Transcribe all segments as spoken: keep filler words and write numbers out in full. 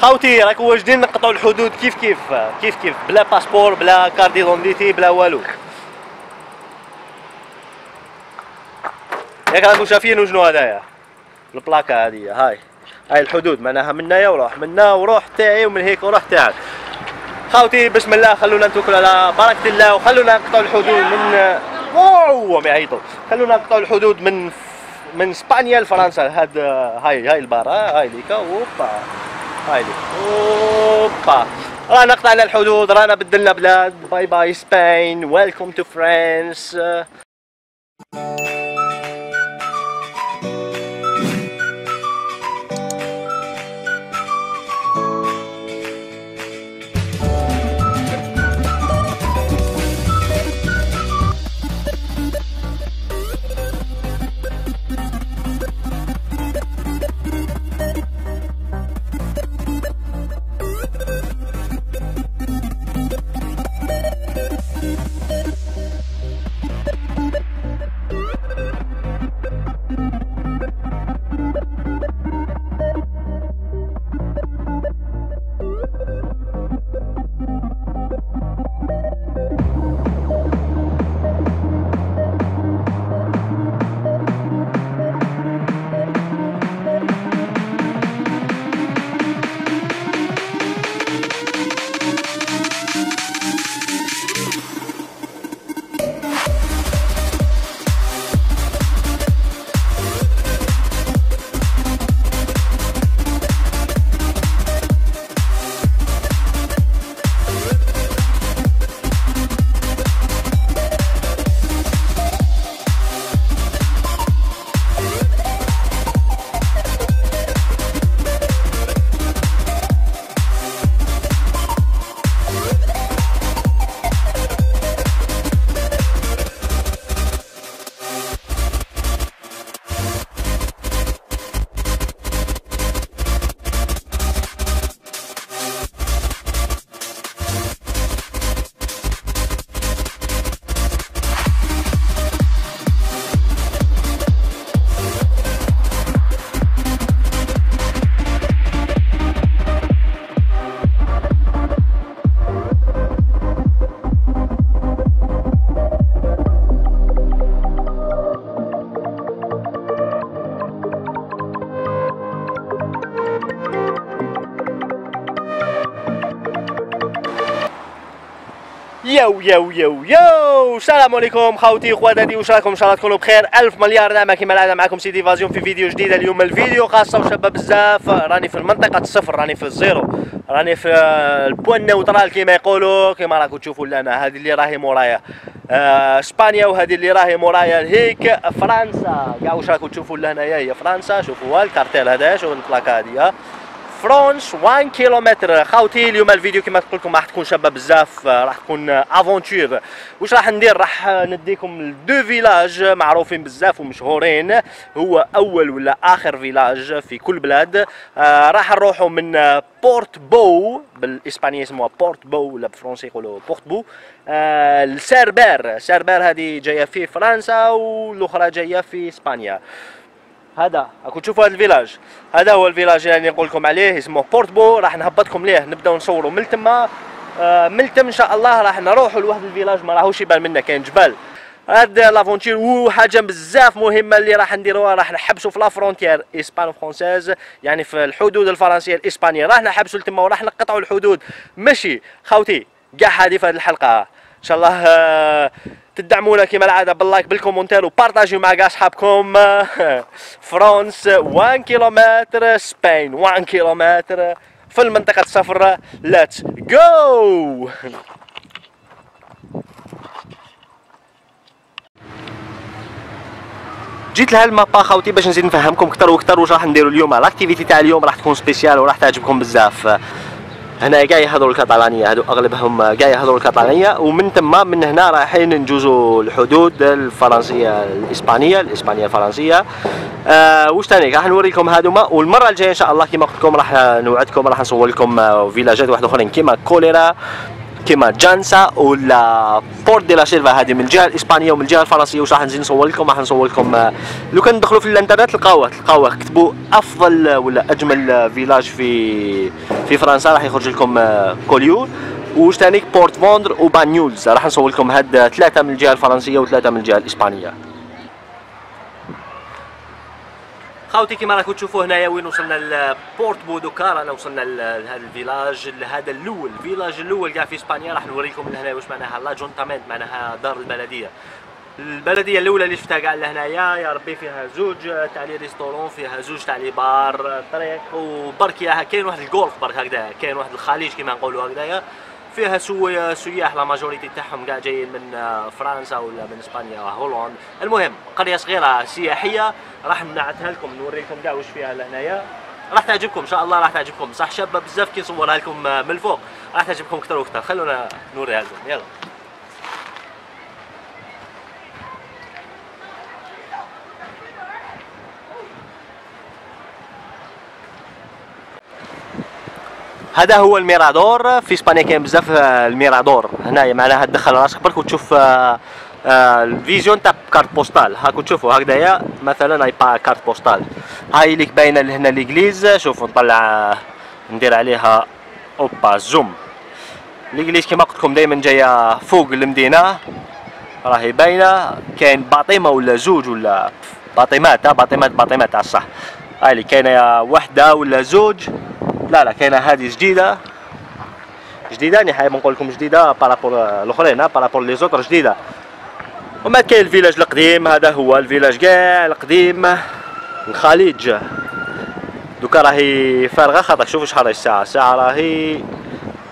خاوتي راكم واجدين نقطعوا الحدود كيف كيف كيف كيف بلا باسبور بلا كاردي دونديتي بلا والو. ياك راكم شايفين وشنو هدايا البلاكه هادي هاي هاي الحدود معناها منايا وروح منا وروح تاعي ومن هيك وروح تاعك. خاوتي بسم الله خلونا نتوكل على بركه الله وخلونا نقطعوا الحدود من واو ما يعيطوا خلونا نقطعوا الحدود من من اسبانيا لفرنسا. هاد هاي هاي البارا هاي ليكا اوبا هاي ليكا اوبا رانا قطعنا الحدود رانا بدلنا بلاد. باي باي سبين ويلكم تو فرانس. يو يو يو يو السلام عليكم خوتي اخواتي واش راكم؟ ان شاء الله تكونوا بخير. الف مليار نعمه كما العاده معكم سيدي فازيون في فيديو جديد. اليوم الفيديو خاصه وشابه بزاف. راني في المنطقه الصفر راني في الزيرو راني في البوان نوترال كما يقولوا. كما راكم تشوفوا لنا هذه اللي راهي مورايا اسبانيا وهذه اللي راهي مورايا هيك فرنسا. كاع واش راكم تشوفوا لهنايا هي فرنسا. شوفوا الكارتيل هذا شوفوا البلاكه هذه فرانس واحد كيلومتر. خاوتي اليوم الفيديو كما قلت لكم راح تكون شابه بزاف راح تكون افونتور. واش راح ندير؟ راح نديكم لدو فيلاج معروفين بزاف ومشهورين. هو اول ولا اخر فيلاج في كل بلاد. آه راح نروحوا من بورت بو بالاسبانيه اسمها بورت بو ولا بالفرنسي يقولوا بورت بو آه لسربار. سربار هذه جايه في فرنسا والاخرى جايه في اسبانيا. هذا راكم تشوفوا هذا الفيلاج هذا هو الفيلاج اللي يعني نقول لكم عليه اسمه بورتبو. راح نهبطكم ليه نبداو نصوروا من تما. آه من تم ان شاء الله راح نروحوا لواحد الفيلاج ما راهوش يبان منا كاين جبال. هذا لافونتير وحاجه بزاف مهمه اللي راح نديروها. راح نحبسوا في لافرونتيير اسبانو فرونسيز يعني في الحدود الفرنسيه الاسبانيه. راح نحبسوا لتما وراح نقطعوا الحدود. ماشي خوتي كاع هذه في هذه الحلقه ان شاء الله. آه تدعمونا كما العاده باللايك بالكومنتير وبارطاجيو مع كاع اصحابكم. فرنسا واحد كيلومتر سبين واحد كيلومتر في المنطقه الصفر. ليتس جو. جيت لها المابا خاوتي باش نزيد نفهمكم اكثر واكثر واش راح نديروا اليوم. الاكتيفيتي تاع اليوم راح تكون سبيسيال وراح تعجبكم بزاف. هنا كاع يهضروا الكاتالانيه هادو اغلبهم كاع يهضروا الكاتالانيه. ومن تما من هنا رايحين نجوزوا الحدود الفرنسيه الاسبانيه الاسبانيه الفرنسيه. آه واش ثاني راح نوريكم هادوما. والمره الجايه ان شاء الله كما قلت لكم راح نوعدكم راح نصور لكم فيلاجات واحد اخرين كيما كوليرا كما جانسا ولا بورت دي لا سيلفا، هذه من الجهه الاسبانيه ومن الجهه الفرنسيه، وش راح نزيد نصور لكم راح نصور لكم لو كان تدخلوا في الانترنت تلقاوه تلقاوه كتبوا افضل ولا اجمل فيلاج في في فرنسا راح يخرج لكم كوليور، وش ثاني بورت فوندر وبانيولز. راح نصور لكم هاد ثلاثه من الجهه الفرنسيه وثلاثه من الجهه الاسبانيه. خاوتي كيما راكم تشوفوا هنايا وين وصلنا لبورت بودوكا، رانا وصلنا لهذا الفيلاج، لهذا الاول الفيلاج الاول كاع في اسبانيا. راح نوريكم من هنا واش معناها لاجونتامنت، معناها دار البلديه. البلديه الاولى اللي شفتها كاع لهنايا يا ربي فيها زوج تاع لي ريستورون، فيها زوج تاع لي بار، طريق وبرك ياها كاين واحد الجولف برك هكذا، كاين واحد الخليج كيما نقولوا هكذايا، فيها سويا سياح لا ماجوريتي تاعهم كاع جايين من فرنسا ولا من اسبانيا هولندا. المهم قريه صغيره سياحيه راح نعتها لكم نوري لكم كاع واش فيها لهنايا، راح تعجبكم ان شاء الله راح تعجبكم، صح شابه بزاف كي نصورها لكم من الفوق راح تعجبكم اكثر واكثر. خلونا نوريها لكم يلا. هذا هو الميرادور في اسبانيا، كاين بزاف الميرادور هنايا، معناها تدخل راسك برك وتشوف الفيزيون تاع كارت بوستال. هاكو تشوفوا هكذايا مثلا هاي با كارت بوستال، هاي اللي باينه لهنا ليغليز. شوفوا نطلع ندير عليها اوبا زوم. ليغليز كيما قلت لكم دائما جايه فوق المدينه راهي باينه، كاين باطيمه ولا زوج ولا باطيمات باطيمات باطيمات على الصح. هاي اللي كاينه وحده ولا زوج، لا لا كاينه هذه جديده جديده نحاية نقول لكم جديده بارابور الاخرين بارابور لي زوتر جديده. وما كاين الفيلاج القديم، هذا هو الفيلاج كاع القديم الخليج. دوكا راهي فارغه خاطر شوفوا شحال راهي الساعه، الساعه راهي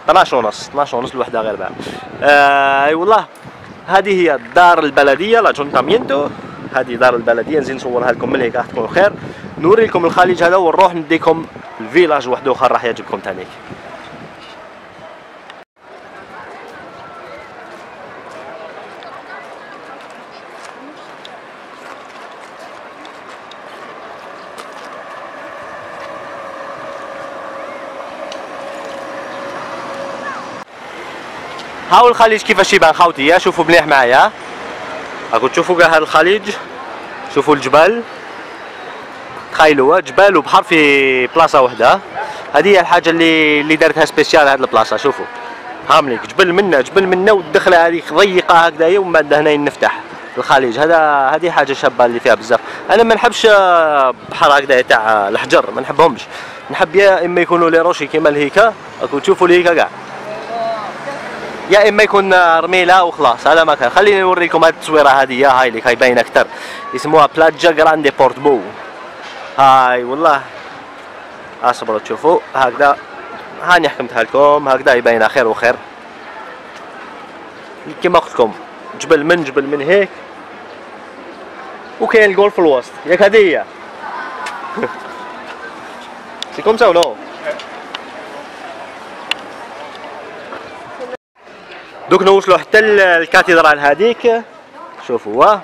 اثناش ونص اثناش ونص الوحده غير بعد. اي آه والله هذه هي دار البلديه لاجونتامينتو، هذه دار البلديه نزيد نصورها لكم ملي راح تكونوا خير، نوري لكم الخليج هذا ونروح نديكم الفيلاج واحد اخر راح يعجبكم ثانيك. هاو الخليج كيفاش يبان خاوتي، شوفوا مليح معايا راكم تشوفوا كاع هذا الخليج، شوفوا الجبال تخيلوا جبال وبحر في بلاصه وحده. هذه هي الحاجه اللي اللي دارتها سبيسيال هذه البلاصه، شوفوا هامليك جبل منا جبل منا والدخله هذه ضيقه هكذايا ومن بعد هنا نفتح الخليج. هذا هذه حاجه شابه اللي فيها بزاف. انا ما نحبش بحر هكذايا تاع الحجر ما نحبهمش، نحب يا اما يكونوا لي روشي كيما الهيكا راكم تشوفوا الهيكا كاع، يا اما يكون رميله وخلاص. هذا ما كان. خليني نوريكم هذه التصويره هذه، هاي اللي هاي باينه اكثر، يسموها بلاجا غراندي بورتبو. هاي والله اصبروا تشوفوا هكذا، هاني حكمتها لكم هكذا يبين خير وخير كما قلت لكم، جبل من جبل من هيك وكاين الجول في الوسط ياك هديه سي كوم سا ولو. دوك نوصلوا حتى الكاتدرال هذيك، شوفوا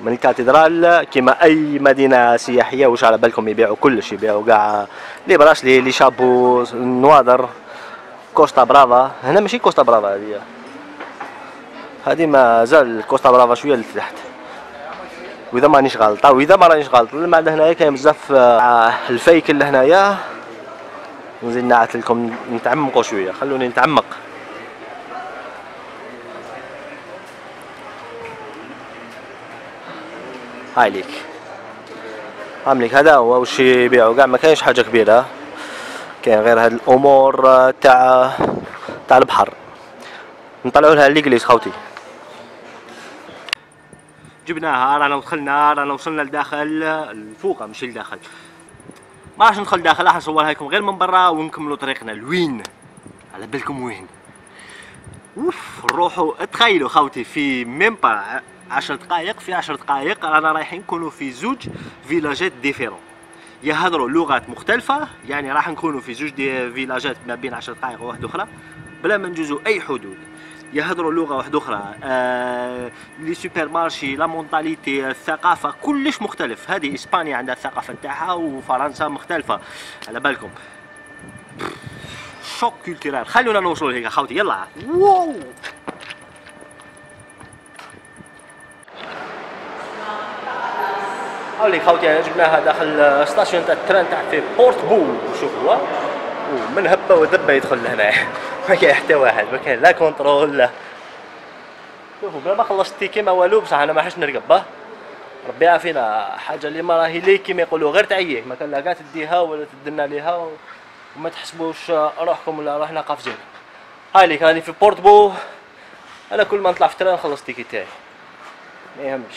من الكاتدرال كما اي مدينه سياحيه واش على بالكم يبيعوا كلش، يبيعوا كاع لي براشلي لي شابو النواظر كوستا برافا. هنا ماشي كوستا برافا هذه، هذه مازال كوستا برافا شويه لتحت واذا مانيش غلط واذا ما رانيش غلط. من بعد هنايا كاين بزاف الفيكل لهنايا، نزيد نعت لكم نتعمقوا شويه، خلوني نتعمق. هاي ليك عاملك هذا هو واش يبيعوا كاع، ما كاينش حاجه كبيره، كاين غير هاد الامور تاع تاع البحر. نطلعوا لها ليغليز خوتي، جبناها رانا دخلنا رانا وصلنا لداخل الفوق ماشي لداخل، ما راحش ندخل داخل راح نصورها لكم غير من برا ونكملوا طريقنا لوين على بالكم وين. اوف نروحوا تخيلوا خوتي في ميمبا عشر دقائق في عشر دقائق رانا رايحين نكونوا في زوج فيلاجات ديفيرون يهضروا لغات مختلفه، يعني راح نكونوا في زوج دي فيلاجات ما بين عشر دقائق وواحد اخرى بلا ما نجوزوا اي حدود، يهضروا لغه واحده اخرى. آه... لي سوبر مارشي لا مونطاليتي الثقافه كلش مختلف، هذه اسبانيا عندها الثقافه تاعها وفرنسا مختلفه على بالكم. شوك كولتيرال. خلونا نوصل هيك خوتي يلا. واو هاوليك خوتي جبناها داخل ستاسيون تاع التران تاع في بورت بو. شوفوا من هبه ودبه يدخل لهنا ما كاين حتى واحد ما كاين لا كونترول لا. شوفوا بلا ما خلصت التيكي ما والو بصح انا ما حاش نرقب ربي عافينا حاجه اللي ما راهي لي كيما يقولوا غير تعييه ما كان لا كاع تديها ولا تدنا ليها و... وما تحسبوش روحكم ولا روحنا قافزين. هايليك راني في بورت بو. انا كل ما نطلع في التران نخلص التيكي تاعي ما يهمش.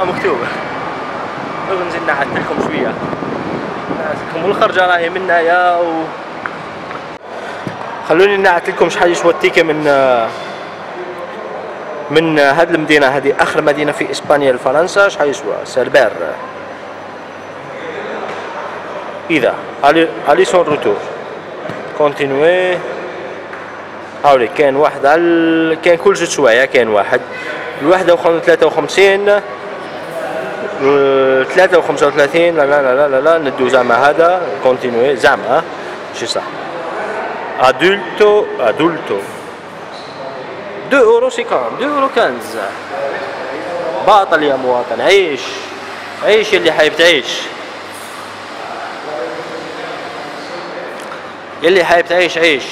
مكتوب. دوك نزيد نعدل لكم شوية نعدلكم والخرجة راهي من هنايا و خلوني نعدل لكم شحال يشوى التيكي من من هاد المدينة. هذه آخر مدينة في إسبانيا لفرنسا. شحال يشوى سربير إذا أليسون روتور كونتينوي. هاوليك كان واحد على كان كل جوج شوايع كان واحد الواحدة وخمسة ثلاثة وخمسين ثلاثة وخمسة وثلاثين. لا لا لا لا لا ندو زعما هذا كونتينوي زعما شي صح. أدولتو أدولتو دو أورو سيكان دو أورو كنز. باطل يا مواطن عيش عيش اللي حايب تعيش يلي حايب تعيش عيش.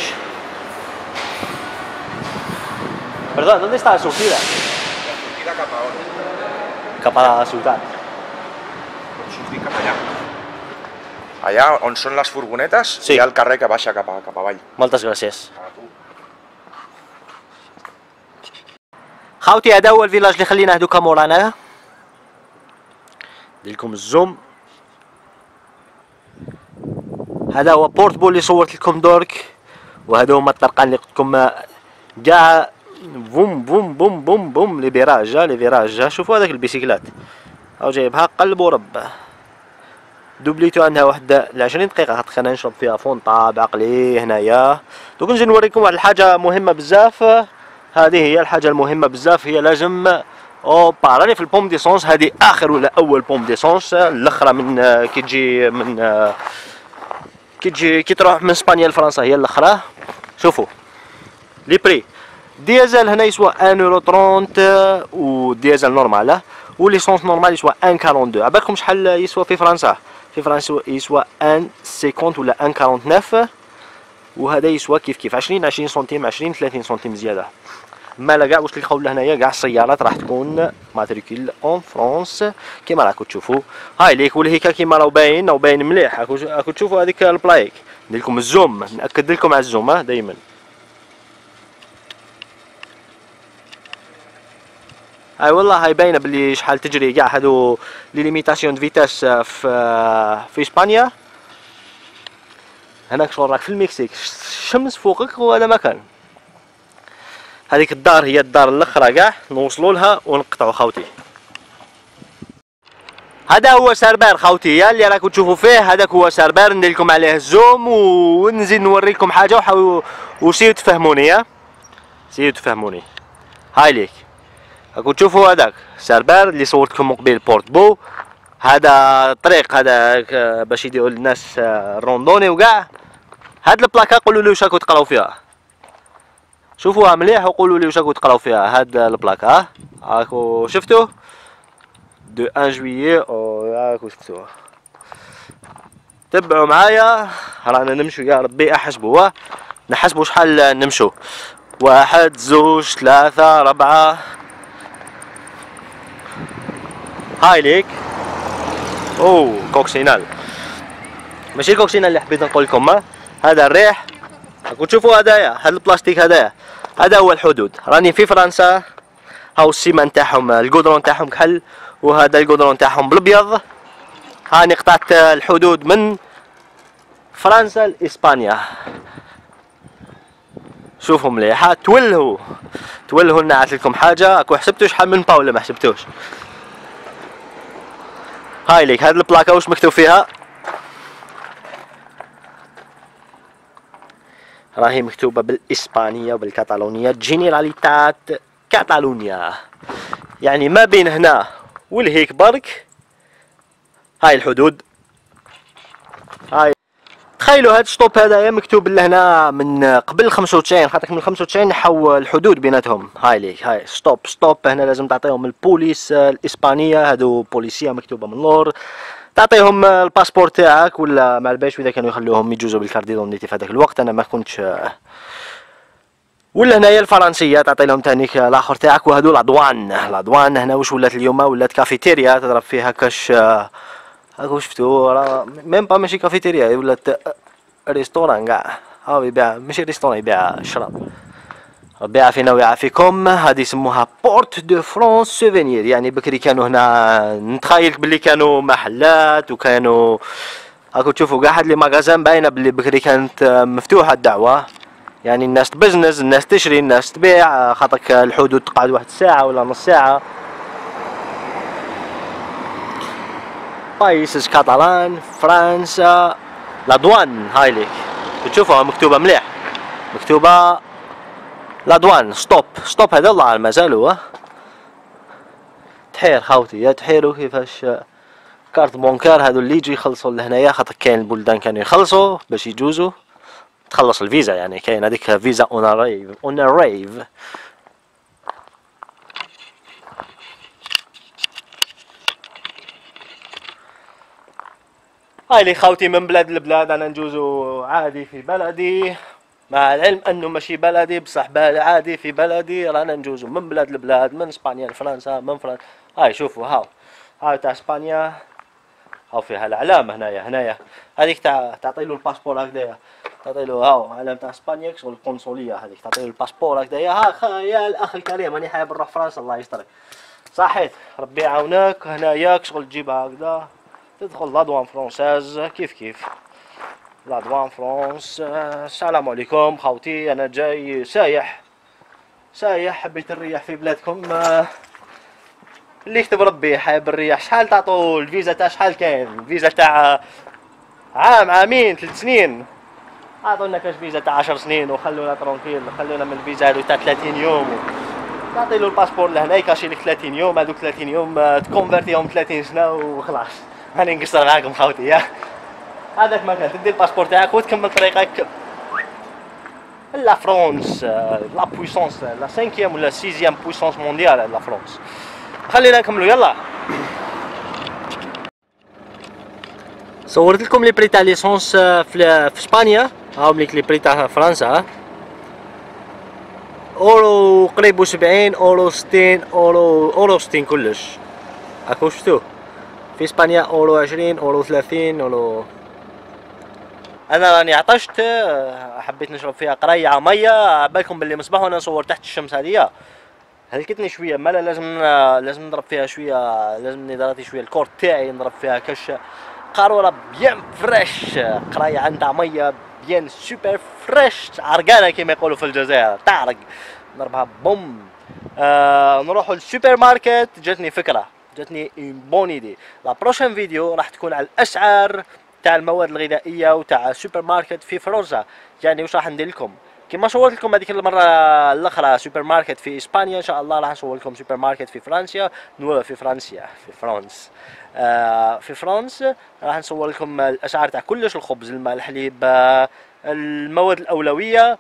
Perdón, ¿dónde está la surtida? La surtida capa ahora. Capa la ciudad. Surtir cap allà. Allà on són les furgonetes, sí. Hi ha el carrer que baixa cap, a, cap avall. Moltes gràcies. خاوتي هذا هو الفيلاج اللي خلينا هذوك مورانا. ندير لكم الزوم. هذا هو بورت بو اللي صورت لكم درك وهذا هما الطرقان اللي قلت لكم كاع بوم بوم بوم بوم بوم لي فيراج لي فيراج. شوفوا هذاك البيسيكلات او جايبها قلب ورب. دوبليتو عندها واحد عشرين دقيقه خاطر نشرب فيها فونطا بعقلي هنايا. دوك نجي نوريكم واحد الحاجه مهمه بزاف. هذه هي الحاجه المهمه بزاف هي لازم او بارالي في البوم ديسونس. هذه اخر ولا اول بوم ديسونس الاخرى من كي تجي من كي تجي كي تروح من اسبانيا لفرنسا هي الاخرى. شوفوا لي بري ديزل هنا يسوى واحد يورو ثلاثين وديزل نورمال وليسونس نورمال يسوى واحد فاصل اثنين وأربعين. عبالكم شحال يسوى في فرنسا؟ في فرنسا يسوى واحد فاصل خمسين ولا واحد فاصل تسعة وأربعين وهذا يسوى كيف كيف عشرين عشرين سنتيم عشرين ثلاثين سنتيم زياده. ما لا كاع واش اللي قولنا هنايا كاع السيارات راح تكون ماتريكول اون فرانس كيما راكم تشوفوا. هاي ليك والهيكا كيما راهو باين راهو باين مليح. راكم تشوفوا هذيك البلايك. ندير لكم الزوم ناكد لكم على الزوم دائما. اي والله هاي باينه بلي شحال تجري كاع هادو لي ليميتاسيون دو فيتاس في في اسبانيا. هناك شغل راك في المكسيك الشمس فوقك وهذا ما كان. هذيك الدار هي الدار الاخرى كاع نوصلوا لها ونقطعوا خاوتي. هذا هو سربير خاوتي يا اللي راكم تشوفوا فيه. هذاك هو سربير ندير لكم عليه الزوم ونزيد نوريكم حاجه وسيو تفهموني يا سيو تفهموني. هاي ليك راكم تشوفوا هذاك سربير اللي صورتكم من قبيل بورت بو. هذا الطريق هذاك باش يديروا للناس الروندوني وكاع. هاد البلاكه قولوا لي واش راكم تقراو فيها. شوفوها مليح وقولوا لي واش راكم تقراو فيها. هاد البلاكه راكم شفتوه دو واحد جويي راكم شفتوه. تبعوا معايا رانا نمشوا يا ربي احسبوا نحسبوا شحال نمشوا. واحد زوج ثلاثة ربعة. هاي ليك او كوكسينال ماشي الكوكسينال اللي حبيت نقول لكم. هذا الريح راكم تشوفوا هدايا هذا البلاستيك هدايا. هذا هو الحدود راني في فرنسا. هاو السيمه نتاعهم القدرون نتاعهم كحل وهذا القدرون نتاعهم بالابيض. هاني قطعت الحدود من فرنسا لإسبانيا. شوفوا مليحة، تولهوا تولهوا لنا عاد لكم حاجة. اكو حسبتوا شحال من باولة؟ ما حسبتوش. هاي ليك هاد البلاكة واش مكتوب فيها؟ راهي مكتوبة بالإسبانية وبالكاتالونية جينيراليتات كاتالونيا، يعني ما بين هنا والهيك برك هاي الحدود. هاي تخيلوا هاد الشطوب هذايا مكتوب لهنا من قبل خمسة وتسعين، خاطرك من خمسة وتسعين نحو الحدود بيناتهم. هاي ليك هاي شطوب شطوب هنا لازم تعطيهم البوليس الإسبانية، هادو بوليسية مكتوبة من لور، تعطيهم الباسبور تاعك ولا ما الباش، واذا كانوا يخلوهم يجوزوا بالكارديدونيتي في هذاك الوقت انا ما كنتش. ولا هنايا الفرنسيه تعطي لهم تانيك الاخر تاعك. وهذو العدوان، العدوان هنا واش ولات اليوم؟ ولات كافيتيريا تضرب فيها كاش هاكو. شفتوا راه ميم با ماشي كافيتيريا، ولات ريستوران كاع. هاو يبيع ماشي ريستوران، يبيع شراب. ربي يعافينا ويعافيكم. هذه يسموها بورت دو فرانس سوفينير، يعني بكري كانوا هنا نتخيلك باللي كانوا محلات وكانوا هاكو. تشوفوا كاع هاد لي ماغازان باينه باللي بكري كانت مفتوحه الدعوه، يعني الناس تبزنز، الناس تشري، الناس تبيع، خاطرك الحدود تقعد واحد الساعه ولا نص ساعه. بايسز كاتالان فرنسا لادوان. هاي ليك تشوفوها مكتوبه مليح، مكتوبه لادوان ستوب ستوب. هذا الله مازالوا تحير خاوتي يا تحيروا كيفاش كارت بونكار هذو اللي يجي يخلصوا لهنايا، خاطر كاين البلدان كانوا يخلصوا باش يجوزوا تخلص الفيزا، يعني كاين هذيك فيزا اون ارايف اون ارايف. هاي لي خاوتي من بلاد لبلاد، انا نجوزو عادي في بلدي، مع العلم انه ماشي بلدي بصح عادي في بلدي. رانا نجوزو من بلاد لبلاد، من اسبانيا لفرنسا، من فرنسا. هاي شوفوا هاو هاو تاع اسبانيا، هاو فيها العلامه هنايا هنايا هذيك تاع تعطيلو الباسبور هكذايا، تعطيلو هاو علامه تاع اسبانيا كشغل القنصليه هذيك، تعطيلو الباسبور هكذايا. ها خيال الاخ الكريم، راني حاب نروح فرنسا الله يسترك. صحيت ربي يعاونك. هنايا كشغل تجيبها هكذا، تدخل لادوان فرونساز كيف كيف لادوان فرنسا. السلام عليكم خوتي، انا جاي سايح سايح، حبيت نريح في بلادكم اللي كتب ربي، حاب نريح. شحال تعطوا الفيزا تاع شحال؟ كاين الفيزا تاع عام، عامين، ثلاث سنين. عطونا كاش فيزا تاع عشر سنين وخلونا ترونكيل، خلونا من الفيزا هذو تاع ثلاثين يوم. تعطي له الباسبور لهنا يكاشي لك ثلاثين يوم، هذوك ثلاثين يوم تكونفرتيهم ثلاثين سنه وخلاص. راني نقصر معاكم خوتي، يا هذاك ما كان تدي الباسبور تاعك وتكمل طريقك لا فرنسا، لا بويسونس، لا خامسة ولا ستة بويسونس مونديال لا فرنسا. خلينا نكملوا يلا. صورت لكم لي بري تاع ليسونس في اسبانيا، هاهم ليك لي بري تاع فرنسا. اورو قريب سبعين، اورو ستين، اورو اورو ستين كلش. هاكو شفتوه في اسبانيا، اورو عشرين، اورو ثلاثين، اورو. انا راني عطشت، حبيت نشرب فيها قريعه ميه. عبالكم باللي مصباح وانا نصور تحت الشمس، هذه هلكتني شويه مالا. لازم لازم نضرب فيها شويه، لازم نضرب شويه الكورت تاعي، نضرب فيها كاش قاروره بيان فريش، قريعه نتاع ميه بيان سوبر فريش، عرقانه كما يقولوا في الجزائر، تعرق نضربها بوم. آه نروحوا للسوبر ماركت. جاتني فكره، جاتني اون بون ايدي. لا بروشين فيديو راح تكون على الاسعار تاع المواد الغذائيه وتاع السوبر ماركت في فرنسا، يعني واش راح ندير لكم. كما صورت لكم هذيك المره الاخرى سوبر ماركت في اسبانيا، ان شاء الله راح نصور لكم سوبر ماركت في فرنسا نو في فرنسا في فرنسا آه في فرنسا. راح نصور لكم الاسعار تاع كلش، الخبز، الماء، الحليب، المواد الاولويه.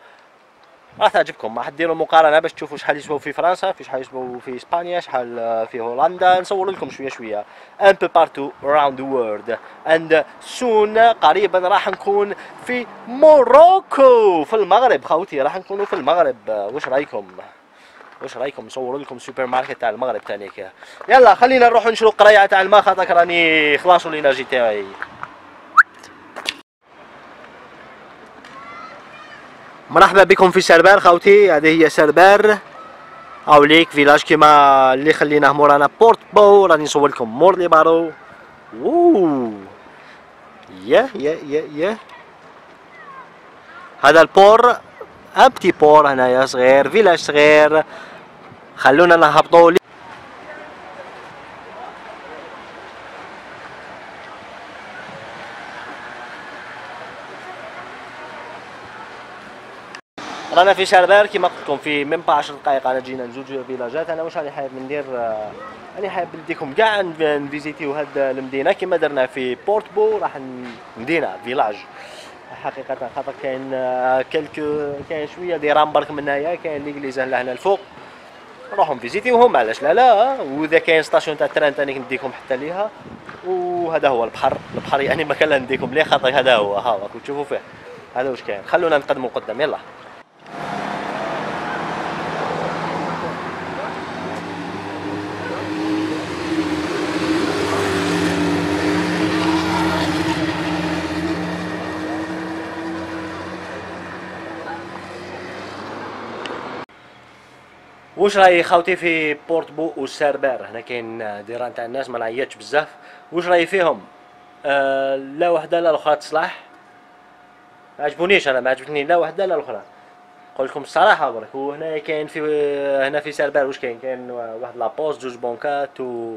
راح تعجبكم، راح ديروا مقارنه باش تشوفوا شحال يسواو في فرنسا، في شحال يسواو في اسبانيا، شحال في هولندا. نصور لكم شويه شويه ان بو بارتو راوند ذا وورلد. اند سون قريبا راح نكون في موروكو، في المغرب خوتي، راح نكونوا في المغرب. واش رايكم؟ واش رايكم نصور لكم سوبر ماركت تاع المغرب تانيك؟ يلا خلينا نروحوا نشرو قريعه تاع الماء، خاطرك راني خلاصوا الانرجي تاعي. مرحبا بكم في سربار خوتي، هذه هي سربار. او ليك فيلاج كيما اللي خليناه مورانا بورت بو، راني نصور لكم مور لي بارو. اوه يا يا يا يا هذا البور ابتي بور هنايا صغير، فيلاج صغير. خلونا نهبطوا. رانا في شربار كيما قلت لكم، في ميم با عشر دقائق على جينا لزوج فيلاجات. انا واش راني حابب ندير، راني حابب نديكم كاع نفيزيتيو هاد المدينه كيما درنا في بورتبو. راح مدينه فيلاج حقيقه، خاطر كاين كالكو كاين شويه دي رام برك من هنايا، كاين ليكليزه لهنا الفوق، روحوا فيزيتيوهم علاش لا لا. واذا كاين ستاسيون تاع تران ثاني نديكم حتى ليها. وهذا هو البحر، البحر يعني ما كان نديكم ليه خاطر هذا هو، ها راكم تشوفوا فيه هذا واش كاين. خلونا نقدموا قدام، يلا. واش راي خاوتي في بورتبو والسربار؟ هنا كاين ديران تاع الناس ما نعيطش بزاف. واش راي فيهم؟ آه لا وحده لا الاخرى تصلح، ما عجبونيش، انا ما عجبتني لا وحده لا الاخرى، نقول لكم الصراحه برك. وهنا كاين في هنا في سربار واش كاين؟ كاين واحد لابوست، جوج بونكات، و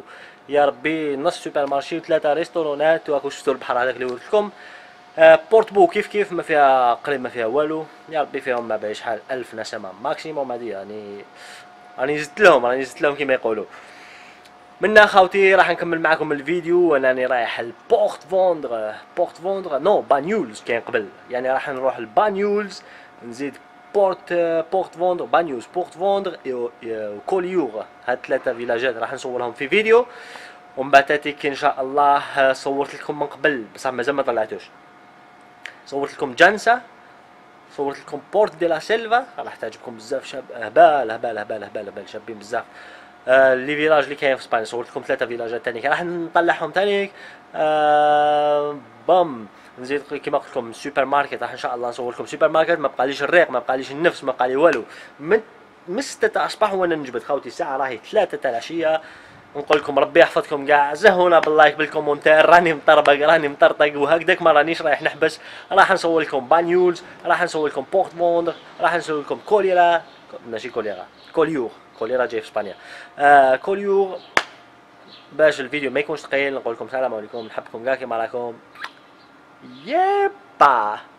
يا ربي نص سوبر مارشي، وثلاثه ريستورونات. وراكم شفتوا البحر هذاك اللي قلت لكم. آه بورتبو كيف كيف، ما فيها قريب ما فيها والو، يا ربي فيهم ما باين شحال ألف نسمه ماكسيموم. هذه يعني راني زدت لهم راني زدت لهم كما يقولوا. منا خاوتي راح نكمل معكم الفيديو. انا راني رايح لبورت فوندغ، بورت فوندغ نو بانيولز كاين قبل، يعني راح نروح لبانيولز، نزيد بورت بورت فوندغ، بانيولز، بورت فوندغ وكوليوغ. هاد ثلاثه فيلاجات راح نصورهم في فيديو، ومن بعد تاتيك ان شاء الله. صورت لكم من قبل بصح مازال ما طلعتوش، صورت لكم جانسا، صورت لكم بورت دي لا سيلفا، راح تعجبكم بزاف. شاب هبال هبال هبال هبال هبال شابين بزاف. آه لي فيلاج اللي كاين في اسبانيا صورت لكم ثلاثه فيلاجات ثاني راح نطلعهم ثاني. آه بام نزيد كيما قلت لكم السوبر ماركت، راح ان شاء الله نصور لكم سوبر ماركت. ما بقاليش الريق، ما بقاليش النفس، ما بقالي والو. من من ستة تاع الصباح وانا نجبد خوتي، الساعه راهي ثلاثة تاع العشيه. نقول لكم ربي يحفظكم كاع، زهونا باللايك بالكومونتير. راني مطربق، راني مطرطق، وهكذاك ما رانيش رايح نحبس. راح نصور لكم بانيولز، راح نصور لكم بورت فوندغ، راح نصور لكم كوليرا، ماشي كوليرا، كوليوغ. كوليرا جاي في اسبانيا. آه كوليوغ. باش الفيديو ما يكونش ثقيل نقول لكم السلام عليكم، نحبكم كاع كيما راكم. يابا.